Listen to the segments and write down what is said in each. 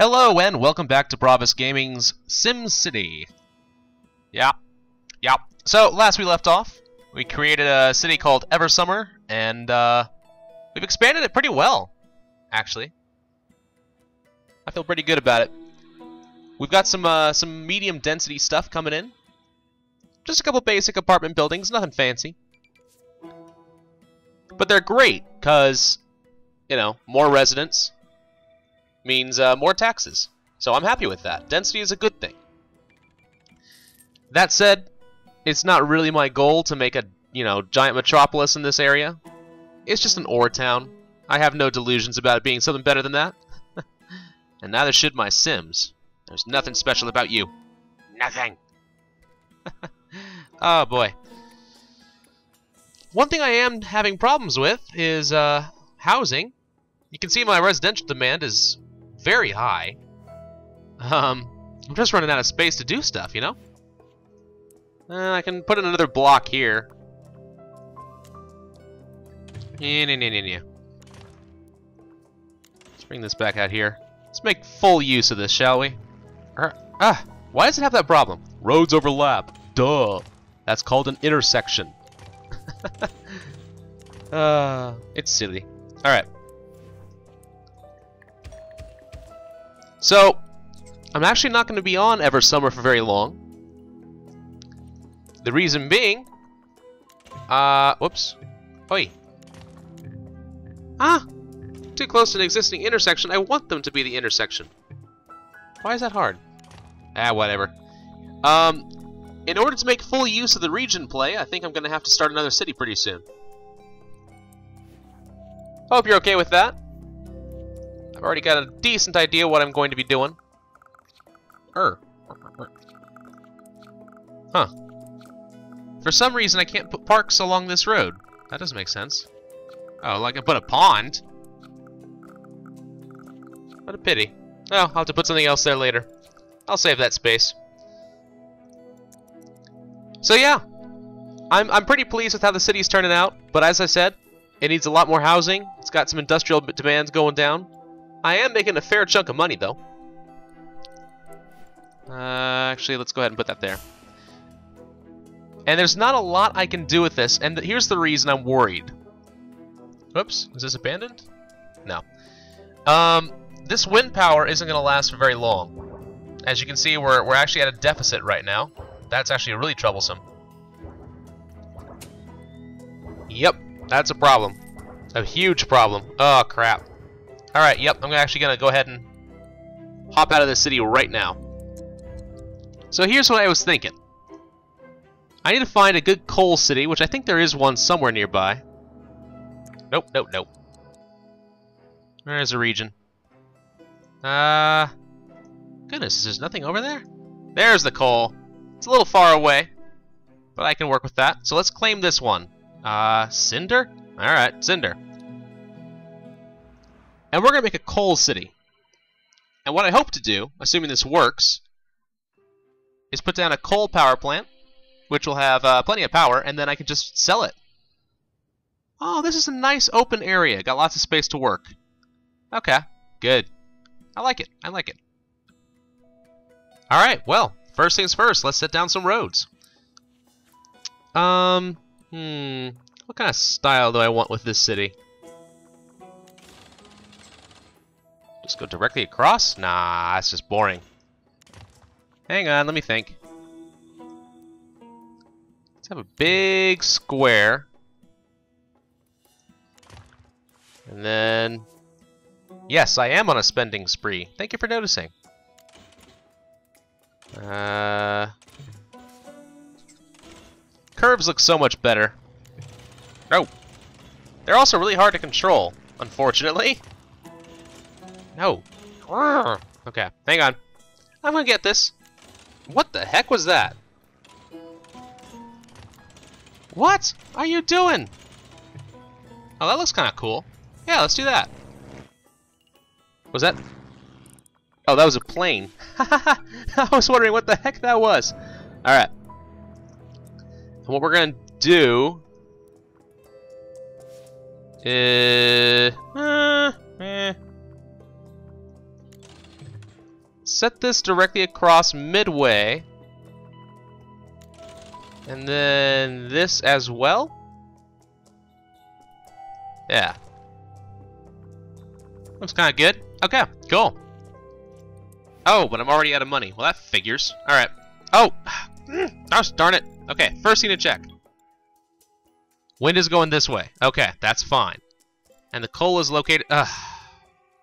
Hello and welcome back to Pravus Gaming's SimCity. Yeah. So last we left off, we created a city called Eversummer, and we've expanded it pretty well, actually. I feel pretty good about it. We've got some medium density stuff coming in. Just a couple basic apartment buildings, nothing fancy. But they're great, cause you know, more residents means more taxes. So I'm happy with that. Density is a good thing. That said, it's not really my goal to make a, you know, giant metropolis in this area. It's just an ore town. I have no delusions about it being something better than that. And neither should my Sims. There's nothing special about you. Nothing. Oh boy. One thing I am having problems with is housing. You can see my residential demand is very high. I'm just running out of space to do stuff, you know? I can put in another block here. Let's bring this back out here. Let's make full use of this, shall we? Why does it have that problem? Roads overlap. Duh. That's called an intersection. It's silly. Alright. So, I'm actually not going to be on Eversummer for very long. The reason being... whoops. Oi. Ah! Too close to an existing intersection. I want them to be the intersection. Why is that hard? Ah, whatever. In order to make full use of the region play, I think I'm going to have to start another city pretty soon. Hope you're okay with that. I've already got a decent idea what I'm going to be doing. Huh. For some reason I can't put parks along this road. That doesn't make sense. Oh, like I put a pond? What a pity. Oh, I'll have to put something else there later. I'll save that space. So yeah, I'm pretty pleased with how the city's turning out, but as I said, it needs a lot more housing. It's got some industrial demands going down. I am making a fair chunk of money, though. Actually, let's go ahead and put that there. And there's not a lot I can do with this, and here's the reason I'm worried. Oops, is this abandoned? No. This wind power isn't going to last for very long. As you can see, we're actually at a deficit right now. That's actually really troublesome. Yep, that's a problem. A huge problem. Oh, crap. Alright, yep, I'm actually going to go ahead and hop out of the city right now. So here's what I was thinking. I need to find a good coal city, which I think there is one somewhere nearby. Nope. There's a region. Goodness, there's nothing over there? There's the coal. It's a little far away, but I can work with that. So let's claim this one. Cinder? Alright, Cinder. And we're going to make a coal city. And what I hope to do, assuming this works, is put down a coal power plant, which will have plenty of power, and then I can just sell it. Oh, this is a nice open area. Got lots of space to work. Okay, good. I like it. Alright, well, first things first, let's set down some roads. What kind of style do I want with this city? Just go directly across? Nah, that's just boring. Hang on, let me think. Let's have a big square. And then... yes, I am on a spending spree. Thank you for noticing. Curves look so much better. Oh! They're also really hard to control, unfortunately. No. Okay, hang on. I'm gonna get this. What the heck was that? What are you doing? Oh, that looks kind of cool. Yeah, let's do that. Was that... oh, that was a plane. I was wondering what the heck that was. Alright. And what we're gonna do... set this directly across midway. And then this as well? Yeah. Looks kind of good. Okay, cool. Oh, but I'm already out of money. Well, that figures. Alright. Oh! Gosh darn it. Okay, first thing to check. Wind is going this way. Okay, that's fine. And the coal is located...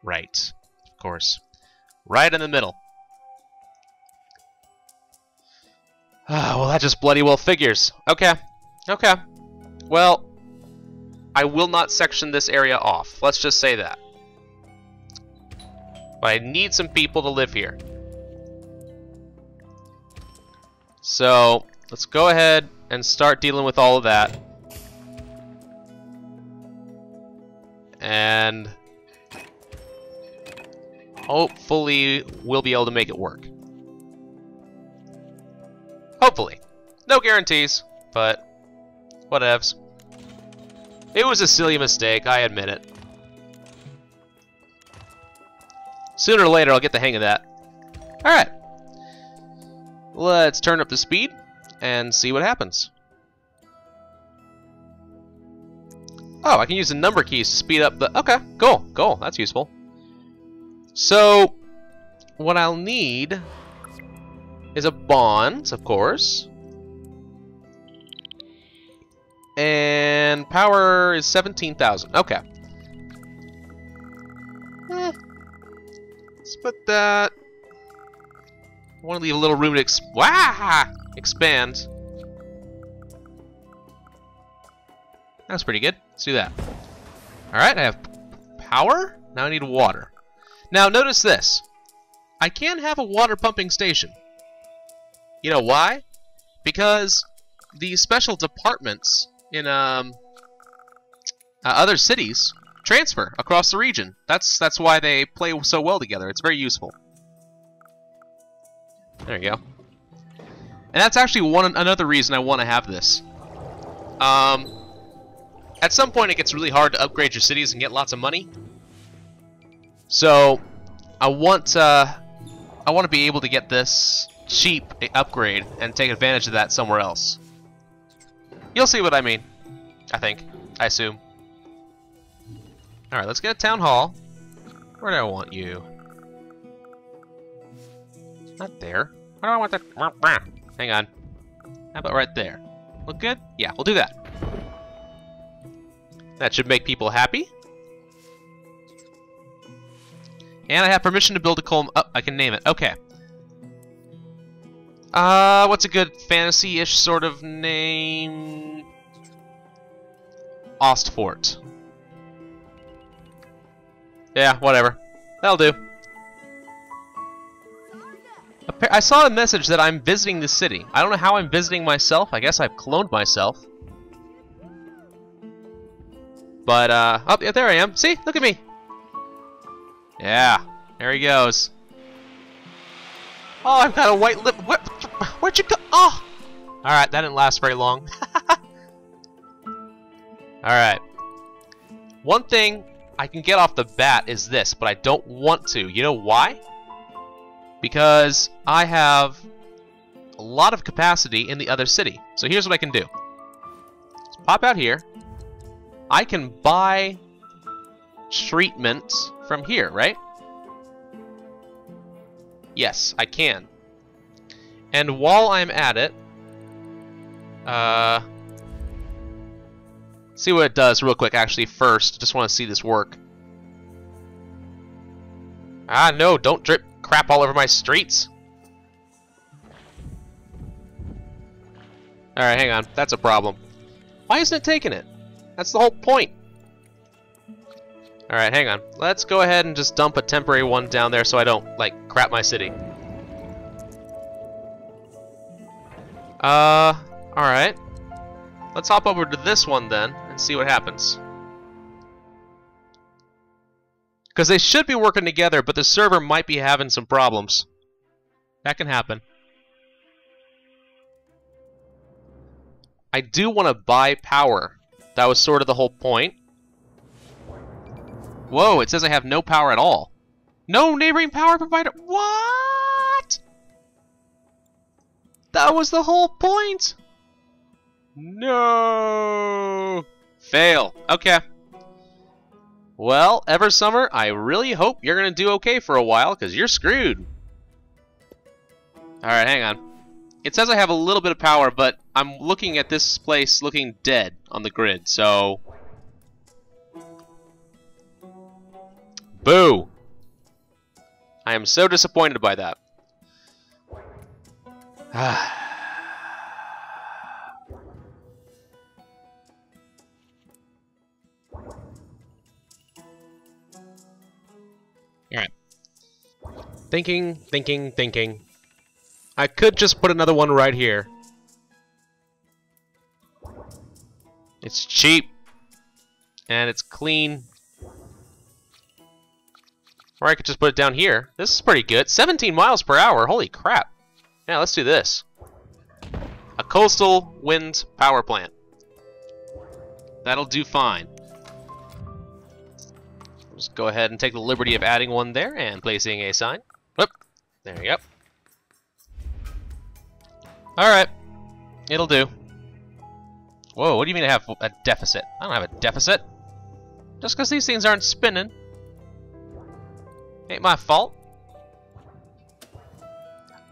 right. Of course. Right in the middle. Well, that just bloody well figures. Okay. Okay. Well, I will not section this area off. Let's just say that. But I need some people to live here. So, let's go ahead and start dealing with all of that. And hopefully we'll be able to make it work. Hopefully. No guarantees, but whatevs. It was a silly mistake, I admit it. Sooner or later I'll get the hang of that. Alright. Let's turn up the speed and see what happens. Oh, I can use the number keys to speed up the... Okay, cool, cool. That's useful. So, what I'll need is a bond, of course. And power is 17,000. Okay. Let's put that... I want to leave a little room to expand. That's pretty good. Let's do that. Alright, I have power. Now I need water. Now notice this. I can have a water pumping station. You know why? Because the special departments in other cities transfer across the region. That's why they play so well together. It's very useful. There you go. And that's actually another reason I want to have this. At some point it gets really hard to upgrade your cities and get lots of money. So I want to be able to get this cheap upgrade and take advantage of that somewhere else. You'll see what I mean. I think. I assume. Alright, let's get a town hall. Where do I want you? Not there. Where do I want that? Hang on. How about right there? Look good? Yeah, we'll do that. That should make people happy. And I have permission to build a coal... Oh, I can name it. Okay. What's a good fantasy-ish sort of name? Ostfort. Yeah, whatever. That'll do. I saw a message that I'm visiting the city. I don't know how I'm visiting myself. I guess I've cloned myself. But, oh, yeah, there I am. See? Look at me. Yeah. There he goes. Oh, I've got a white lip. Where'd you go? Oh! Alright, that didn't last very long. Alright. One thing I can get off the bat is this, but I don't want to. You know why? Because I have a lot of capacity in the other city. So here's what I can do. Let's pop out here. I can buy treatment from here, right? Yes, I can. And while I'm at it, see what it does real quick. Actually, first, just want to see this work. Ah, no! Don't drip crap all over my streets. All right, hang on. That's a problem. Why isn't it taking it? That's the whole point. Alright, hang on. Let's go ahead and just dump a temporary one down there so I don't, like, crap my city. Alright. Let's hop over to this one then and see what happens. Because they should be working together, but the server might be having some problems. That can happen. I do want to buy power. That was sort of the whole point. Whoa, it says I have no power at all. No neighboring power provider. What? That was the whole point. No. Fail. Okay. Well, Eversummer, I really hope you're going to do okay for a while, because you're screwed. Alright, hang on. It says I have a little bit of power, but I'm looking at this place looking dead on the grid, so... Boo! I am so disappointed by that. Alright. Thinking. I could just put another one right here. It's cheap. And it's clean. Or I could just put it down here. This is pretty good. 17 miles per hour. Holy crap. Yeah, let's do this. A coastal wind power plant. That'll do fine. Just go ahead and take the liberty of adding one there and placing a sign. Whoop. There you go. Alright. It'll do. Whoa, what do you mean I have a deficit? I don't have a deficit. Just because these things aren't spinning. Ain't my fault.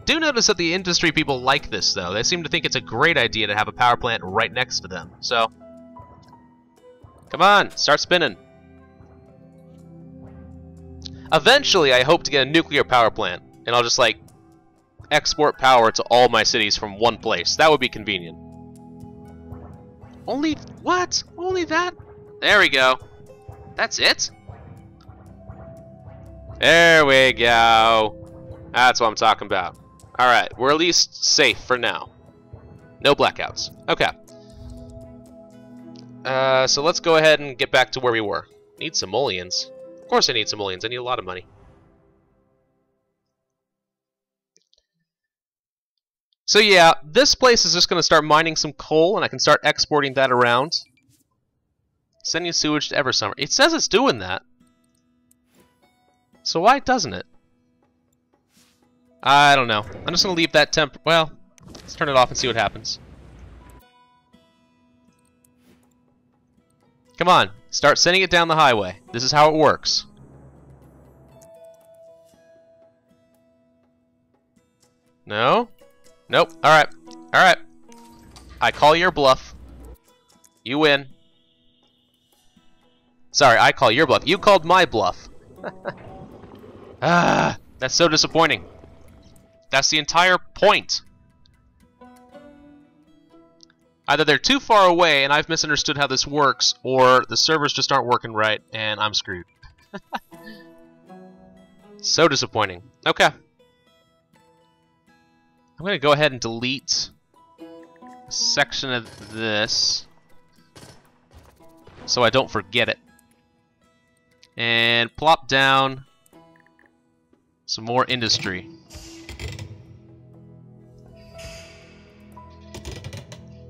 Do notice that the industry people like this, though. They seem to think it's a great idea to have a power plant right next to them. So, come on, start spinning. Eventually, I hope to get a nuclear power plant, and I'll just, like, export power to all my cities from one place. That would be convenient. Only... what? Only that? There we go. That's it? There we go. That's what I'm talking about. Alright, we're at least safe for now. No blackouts. Okay. So let's go ahead and get back to where we were. Need some mullions. Of course I need some millions. I need a lot of money. So yeah, this place is just going to start mining some coal, and I can start exporting that around. Sending sewage to Eversummer. It says it's doing that. So why doesn't it? I don't know. I'm just going to leave that temp... well, let's turn it off and see what happens. Come on. Start sending it down the highway. This is how it works. No? Nope. Alright. Alright. I call your bluff. You win. Sorry, I call your bluff. You called my bluff. Ah, that's so disappointing. That's the entire point. Either they're too far away and I've misunderstood how this works, or the servers just aren't working right and I'm screwed. So disappointing. Okay. I'm going to go ahead and delete a section of this so I don't forget it. And plop down some more industry.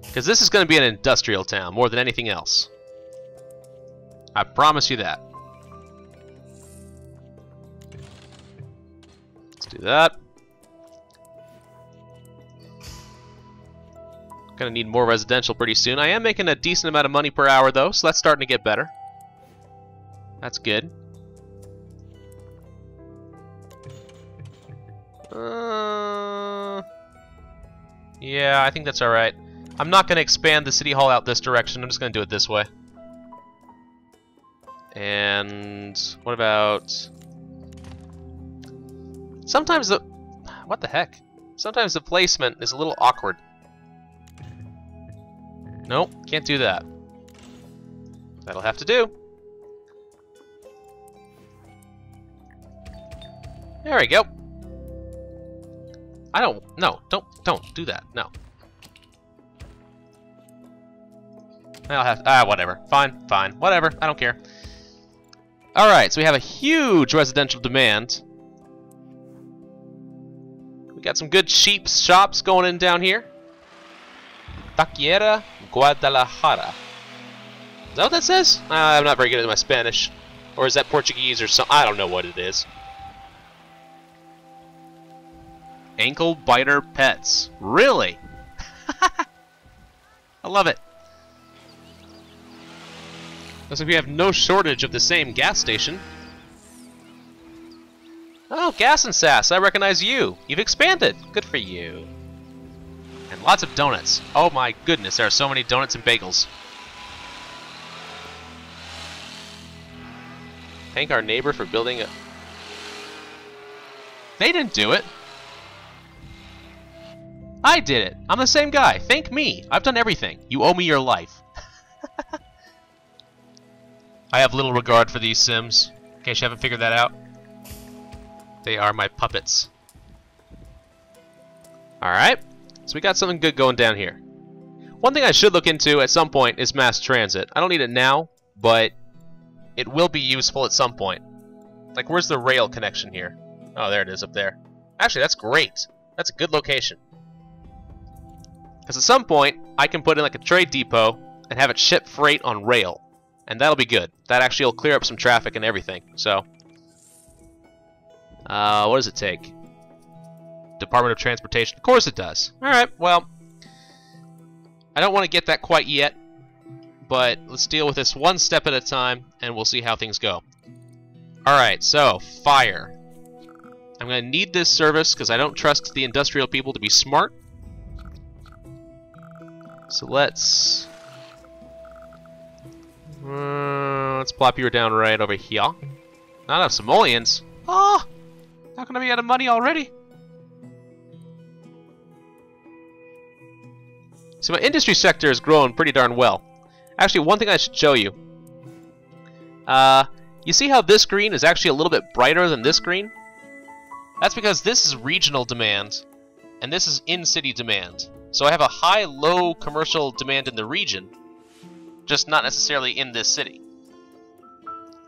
Because this is going to be an industrial town more than anything else. I promise you that. Let's do that. Going to need more residential pretty soon. I am making a decent amount of money per hour though, so that's starting to get better. That's good. Yeah, I think that's alright. I'm not going to expand the city hall out this direction. I'm just going to do it this way. And what about... sometimes the... what the heck? Sometimes the placement is a little awkward. Nope, can't do that. That'll have to do. There we go. I don't... no, don't do that. No. I'll have to, whatever. Fine. Whatever. I don't care. Alright, so we have a huge residential demand. We got some good cheap shops going in down here. Taqueria Guadalajara. Is that what that says? I'm not very good at my Spanish. Or is that Portuguese or something? I don't know what it is. Ankle-biter pets. Really? I love it. Looks like we have no shortage of the same gas station. Oh, Gas and Sass, I recognize you. You've expanded. Good for you. And lots of donuts. Oh my goodness, there are so many donuts and bagels. Thank our neighbor for building a... They didn't do it. I did it. I'm the same guy. Thank me. I've done everything. You owe me your life. I have little regard for these Sims. In case you haven't figured that out. They are my puppets. Alright. So we got something good going down here. One thing I should look into at some point is mass transit. I don't need it now, but it will be useful at some point. Like, where's the rail connection here? Oh, there it is up there. Actually, that's great. That's a good location. Because at some point, I can put in like a trade depot and have it ship freight on rail. And that'll be good. That actually will clear up some traffic and everything. So, what does it take? Department of Transportation. Of course it does. Alright, well, I don't want to get that quite yet, but let's deal with this one step at a time, and we'll see how things go. Alright, so, fire. I'm going to need this service, because I don't trust the industrial people to be smart. So let's plop you down right over here. Not enough simoleons. Oh, how can I be out of money already? So my industry sector is growing pretty darn well. Actually, one thing I should show you. You see how this green is actually a little bit brighter than this green? That's because this is regional demand, and this is in-city demand. So I have a high-low commercial demand in the region, just not necessarily in this city.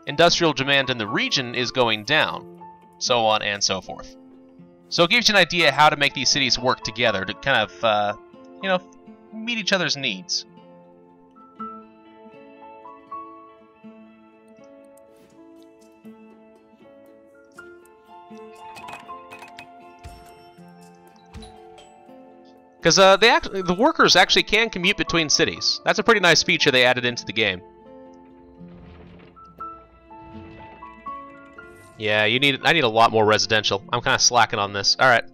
Industrial demand in the region is going down, so on and so forth. So it gives you an idea how to make these cities work together to kind of, you know, meet each other's needs. Because the workers actually can commute between cities. That's a pretty nice feature they added into the game. Yeah, I need a lot more residential. I'm kind of slacking on this. All right.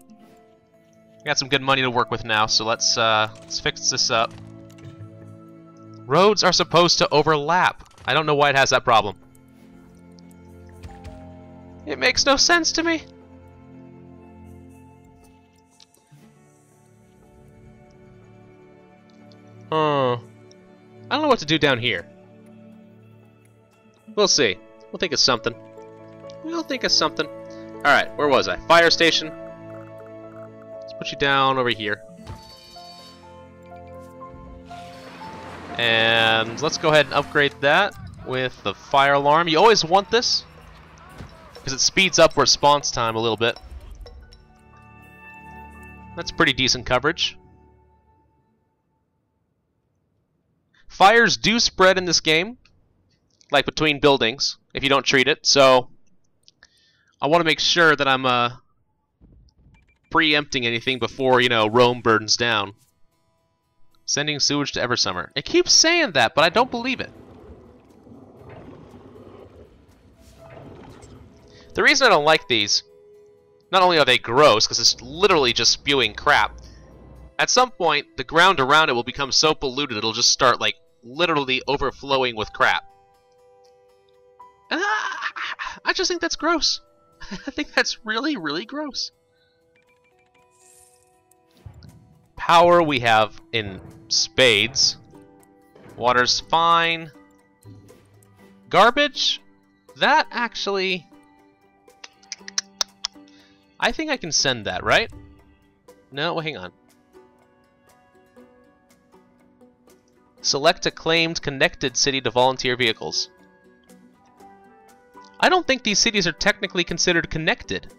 Got some good money to work with now, so let's fix this up. Roads are supposed to overlap. I don't know why it has that problem. It makes no sense to me. I don't know what to do down here. We'll see. We'll think of something. We'll think of something. Alright, where was I? Fire station. Let's put you down over here. And let's go ahead and upgrade that with the fire alarm. You always want this, because it speeds up response time a little bit. That's pretty decent coverage. Fires do spread in this game, like between buildings, if you don't treat it. So I want to make sure that I'm preempting anything before, you know, Rome burns down. Sending sewage to Eversummer. It keeps saying that, but I don't believe it. The reason I don't like these, not only are they gross, because it's literally just spewing crap, at some point, the ground around it will become so polluted it'll just start, like, literally overflowing with crap. And I just think that's gross. I think that's really, really gross. Power we have in spades. Water's fine. Garbage? That actually... I think I can send that, right? No, well, hang on. Select a claimed connected city to volunteer vehicles. I don't think these cities are technically considered connected,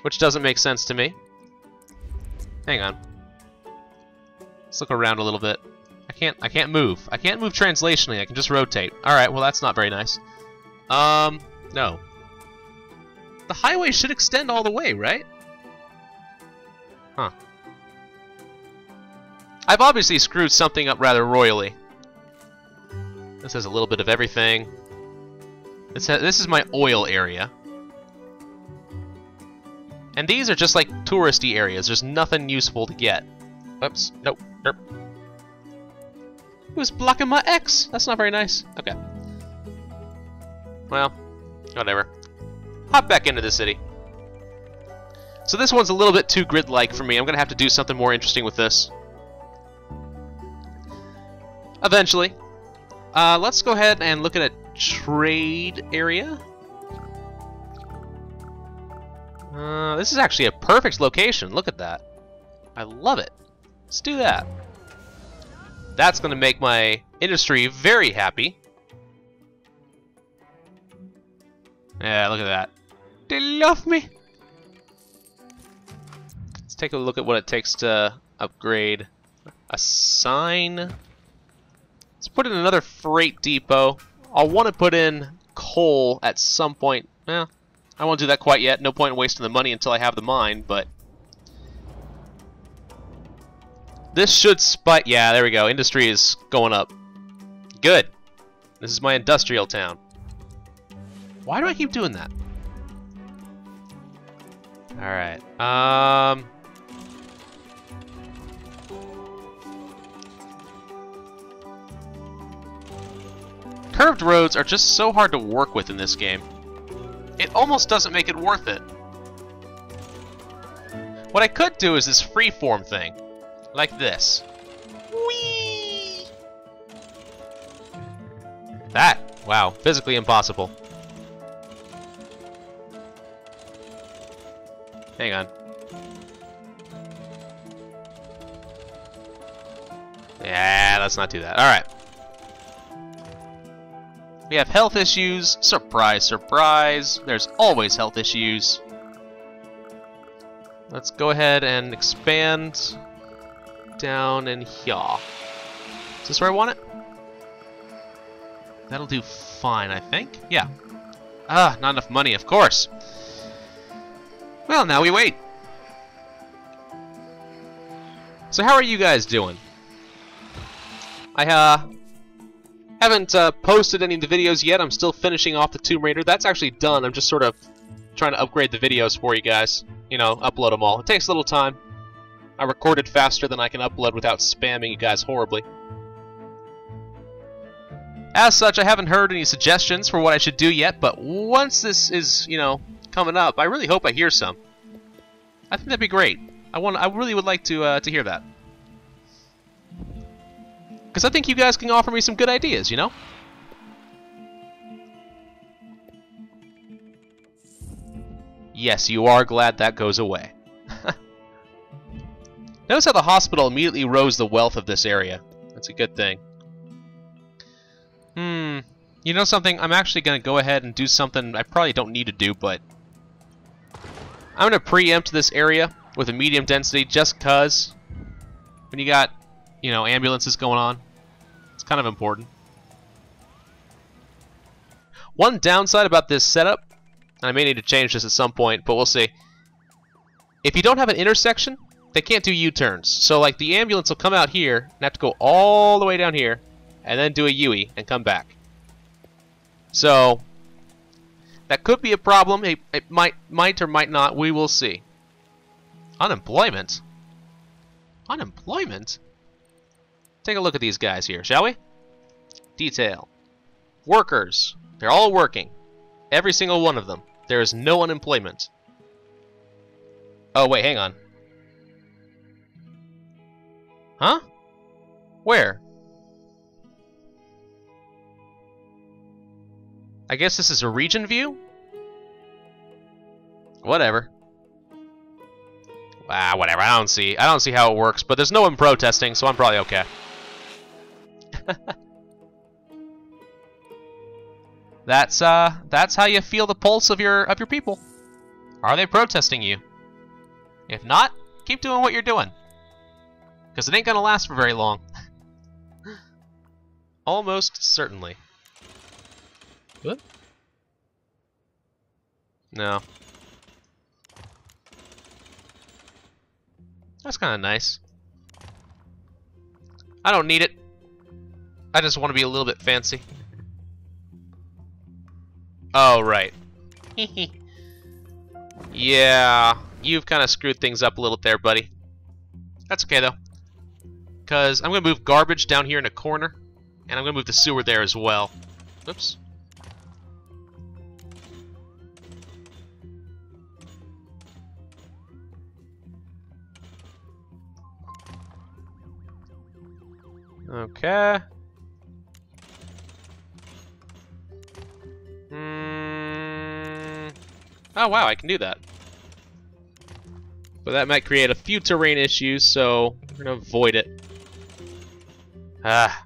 which doesn't make sense to me. Hang on. Let's look around a little bit. I can't move. I can't move translationally. I can just rotate. All right, well, that's not very nice. No. The highway should extend all the way, right? Huh. I've obviously screwed something up rather royally. This has a little bit of everything. This is my oil area. And these are just like touristy areas. There's nothing useful to get. Oops. Nope. Derp. Who's blocking my X? That's not very nice. Okay. Well, whatever. Hop back into the city. So this one's a little bit too grid-like for me. I'm going to have to do something more interesting with this. Eventually. Let's go ahead and look at a trade area. This is actually a perfect location. Look at that. I love it. Let's do that. That's going to make my industry very happy. Yeah, look at that. They love me. Let's take a look at what it takes to upgrade a sign. Let's put in another freight depot. I'll want to put in coal at some point. Well, I won't do that quite yet. No point in wasting the money until I have the mine, but... this should spike. Yeah, there we go. Industry is going up. Good. This is my industrial town. Why do I keep doing that? Alright. Curved roads are just so hard to work with in this game. It almost doesn't make it worth it. What I could do is this freeform thing. Like this. Whee! That! Wow, physically impossible. Hang on. Yeah, let's not do that. Alright. We have health issues. Surprise, surprise. There's always health issues. Let's go ahead and expand down in here. Is this where I want it? That'll do fine, I think. Yeah. Ah, not enough money, of course. Well, now we wait. So how are you guys doing? I haven't posted any of the videos yet. I'm still finishing off the Tomb Raider. That's actually done. I'm just sort of trying to upgrade the videos for you guys. You know, upload them all. It takes a little time. I recorded faster than I can upload without spamming you guys horribly. As such, I haven't heard any suggestions for what I should do yet, but once this is, you know, coming up, I really hope I hear some. I think that'd be great. I really would like to hear that. Because I think you guys can offer me some good ideas, you know? Yes, you are glad that goes away. Notice how the hospital immediately rose the wealth of this area. That's a good thing. You know something? I'm actually going to go ahead and do something I probably don't need to do, but... I'm going to preempt this area with a medium density just because when you got, you know, ambulances going on, it's kind of important. One downside about this setup, and I may need to change this at some point, but we'll see. If you don't have an intersection... they can't do U-turns, so like the ambulance will come out here and have to go all the way down here and then do a U-turn and come back. So that could be a problem. It might or might not. We will see. Unemployment? Unemployment? Take a look at these guys here, shall we? Detail. Workers. They're all working. Every single one of them. There is no unemployment. Oh, wait, hang on. Huh? Where? I guess this is a region view? Whatever. Ah, whatever. I don't see how it works, but there's no one protesting, so I'm probably okay. That's how you feel the pulse of your people. Are they protesting you? If not, keep doing what you're doing. Because it ain't gonna last for very long. Almost certainly. What? No. That's kind of nice. I don't need it. I just want to be a little bit fancy. Oh, right. Yeah, you've kind of screwed things up a little there, buddy. That's okay, though. Because I'm going to move garbage down here in a corner. And I'm going to move the sewer there as well. Oops. Okay. Oh, wow, I can do that. But that might create a few terrain issues, so we're going to avoid it. Ah.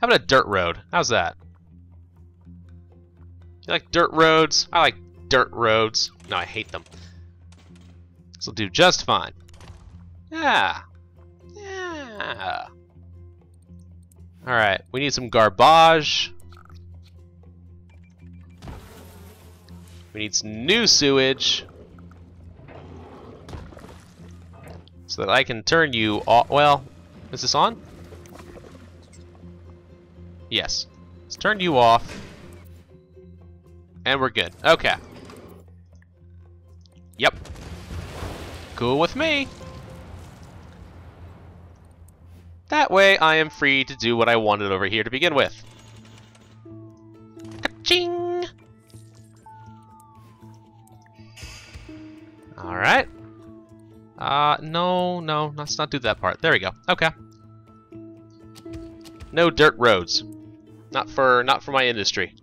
How about a dirt road? How's that? You like dirt roads? I like dirt roads. No, I hate them. This will do just fine. Yeah. Yeah. Alright, we need some garbage. We need some new sewage. So that I can turn you off. Well, is this on? Yes. Let's turn you off. And we're good. Okay. Yep. Cool with me. That way I am free to do what I wanted over here to begin with. Ka-ching! Alright. No, let's not do that part. There we go. Okay. No dirt roads. Not for my industry.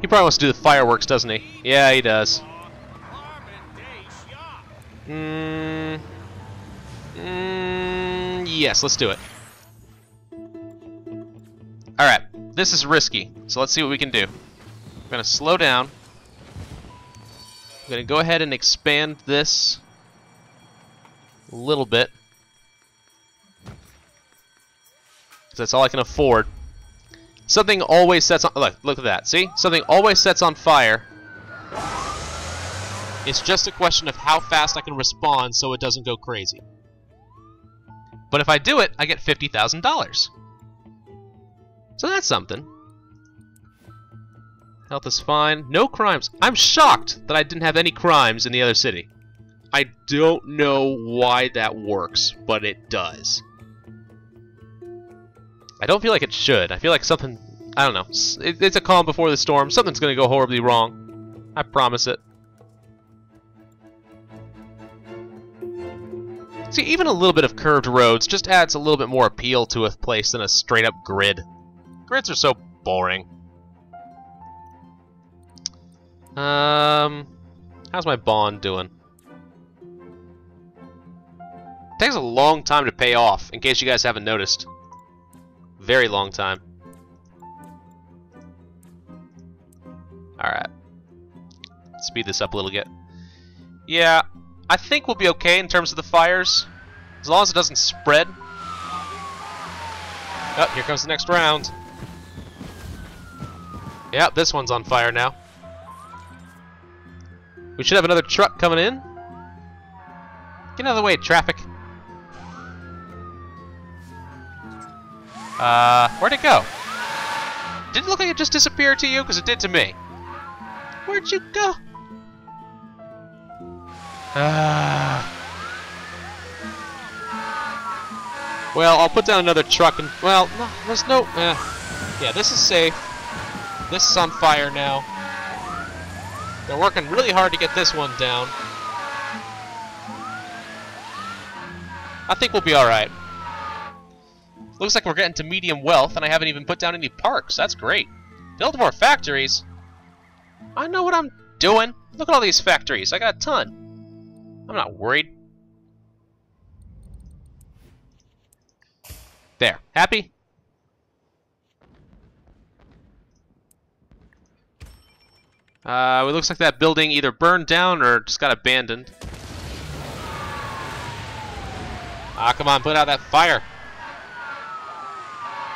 He probably wants to do the fireworks, doesn't he? Yeah, he does. Yes, let's do it. Alright, this is risky, so let's see what we can do. I'm gonna slow down. I'm gonna go ahead and expand this a little bit. That's all I can afford. Something always sets on... Look at that. See? Something always sets on fire. It's just a question of how fast I can respond so it doesn't go crazy. But if I do it, I get $50,000. So that's something. Health is fine. No crimes. I'm shocked that I didn't have any crimes in the other city. I don't know why that works, but it does. I don't feel like it should. I feel like something... I don't know. It's a calm before the storm. Something's going to go horribly wrong. I promise it. See, even a little bit of curved roads just adds a little bit more appeal to a place than a straight-up grid. Grids are so boring. How's my bond doing? Takes a long time to pay off, in case you guys haven't noticed. Very long time. Alright. Speed this up a little bit. Yeah, I think we'll be okay in terms of the fires. As long as it doesn't spread. Oh, here comes the next round. Yep, this one's on fire now. We should have another truck coming in. Get out of the way, traffic. Where'd it go? Did it look like it just disappeared to you? Because it did to me. Where'd you go? Well, I'll put down another truck and... Well, no, there's no... Yeah, this is safe. This is on fire now. They're working really hard to get this one down. I think we'll be alright. Looks like we're getting to medium wealth, and I haven't even put down any parks. That's great. Build more factories. I know what I'm doing. Look at all these factories. I got a ton. I'm not worried. There. Happy? It looks like that building either burned down or just got abandoned. Ah, come on. Put out that fire.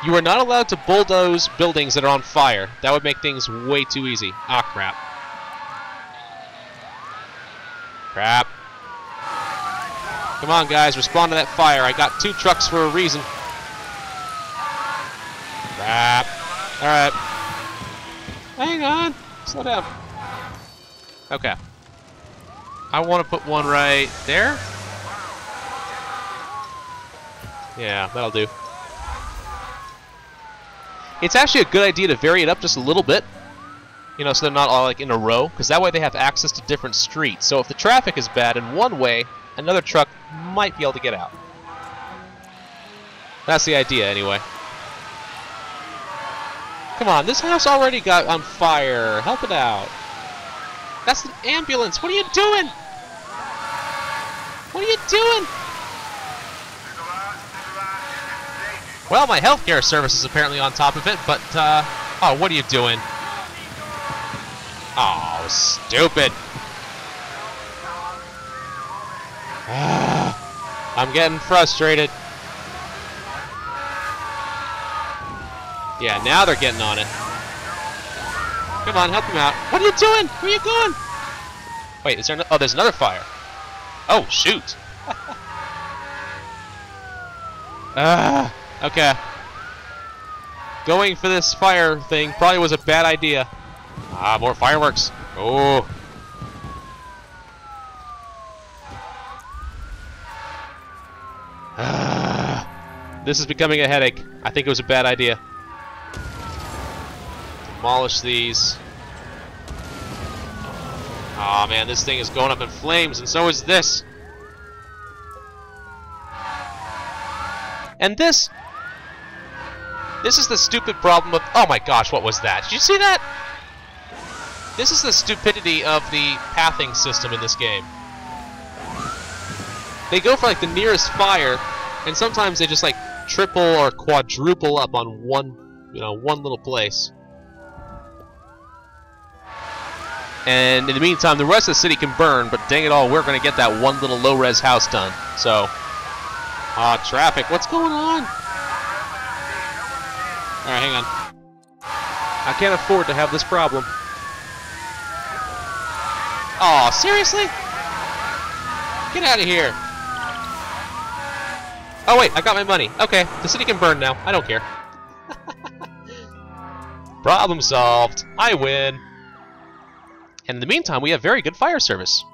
You are not allowed to bulldoze buildings that are on fire. That would make things way too easy. Ah, crap. Crap. Come on, guys. Respond to that fire. I got 2 trucks for a reason. Crap. Alright. Hang on. Slow down. Okay. I want to put one right there. Yeah, that'll do. It's actually a good idea to vary it up just a little bit, you know, so they're not all like in a row, because that way they have access to different streets. So if the traffic is bad in one way, another truck might be able to get out. That's the idea, anyway. Come on, this house already got on fire. Help it out. That's an ambulance. What are you doing? What are you doing? Well, my healthcare service is apparently on top of it, but, oh, what are you doing? Oh, stupid. I'm getting frustrated. Yeah, now they're getting on it. Come on, help him out. What are you doing? Where are you going? Wait, is there no... Oh, there's another fire. Oh, shoot. Okay. Going for this fire thing probably was a bad idea. Ah, more fireworks. Oh. This is becoming a headache. I think it was a bad idea. Demolish these. Oh man, this thing is going up in flames, and so is this. And this... This is the stupid problem of... Oh my gosh, what was that? Did you see that? This is the stupidity of the pathing system in this game. They go for like the nearest fire, and sometimes they just like triple or quadruple up on one, you know, one little place. And in the meantime, the rest of the city can burn, but dang it all, we're gonna get that one little low-res house done. So, traffic. What's going on? Alright, hang on. I can't afford to have this problem. Aw, seriously? Get out of here. Oh, wait, I got my money. Okay, the city can burn now. I don't care. Problem solved. I win. And in the meantime, we have very good fire service.